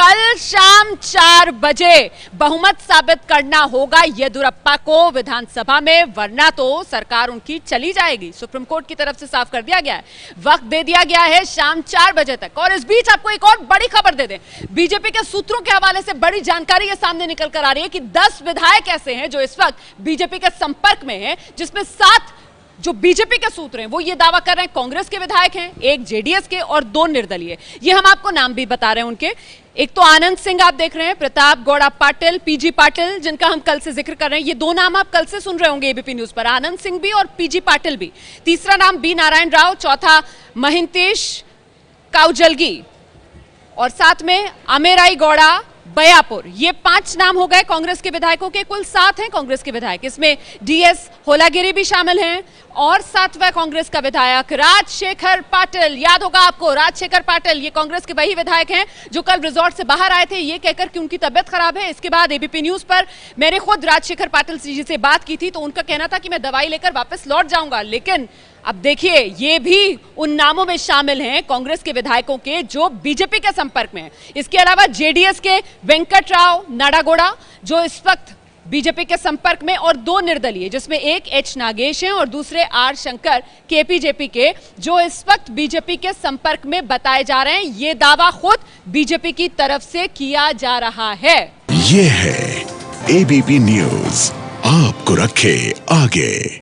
कल शाम 4 बजे बहुमत साबित करना होगा येदियुरप्पा को विधानसभा में, वरना तो सरकार उनकी चली जाएगी। सुप्रीम कोर्ट की तरफ से साफ कर दिया गया है, वक्त दे दिया गया है शाम 4 बजे तक। और इस बीच आपको एक और बड़ी खबर दे दें, बीजेपी के सूत्रों के हवाले से बड़ी जानकारी ये सामने निकल कर आ रही है कि 10 विधायक ऐसे हैं जो इस वक्त बीजेपी के संपर्क में हैं, जिसमें 7 जो बीजेपी के सूत्र हैं वो ये दावा कर रहे हैं कांग्रेस के विधायक हैं, 1 जेडीएस के और 2 निर्दलीय। ये हम आपको नाम भी बता रहे हैं उनके, एक तो आनंद सिंह आप देख रहे हैं, प्रताप गौड़ा पाटिल, पीजी पाटिल, जिनका हम कल से जिक्र कर रहे हैं। ये 2 नाम आप कल से सुन रहे होंगे एबीपी न्यूज पर, आनंद सिंह भी और पीजी पाटिल भी। तीसरा नाम बी नारायण राव, चौथा महंतेश काउजलगी और साथ में अमेराई गौड़ा बयापुर। ये 5 नाम हो गए कांग्रेस के विधायकों के। कुल 7 हैं कांग्रेस के विधायक, इसमें डीएस होलागिरी भी शामिल हैं। और 7वां कांग्रेस का विधायक राजशेखर पाटिल, याद होगा आपको राजशेखर पाटिल, ये कांग्रेस के वही विधायक हैं जो कल रिजॉर्ट से बाहर आए थे ये कहकर कि उनकी तबीयत खराब है। इसके बाद एबीपी न्यूज पर मैंने खुद राजशेखर पाटिल जी से बात की थी, तो उनका कहना था कि मैं दवाई लेकर वापस लौट जाऊंगा। लेकिन अब देखिए, ये भी उन नामों में शामिल हैं कांग्रेस के विधायकों के जो बीजेपी के संपर्क में हैं। इसके अलावा जेडीएस के वेंकट राव नाडागोड़ा जो इस वक्त बीजेपी के संपर्क में, और 2 निर्दलीय जिसमें एक एच नागेश हैं और दूसरे आर शंकर केपीजेपी के, जो इस वक्त बीजेपी के संपर्क में बताए जा रहे हैं। ये दावा खुद बीजेपी की तरफ से किया जा रहा है। ये है एबीपी न्यूज, आपको रखे आगे।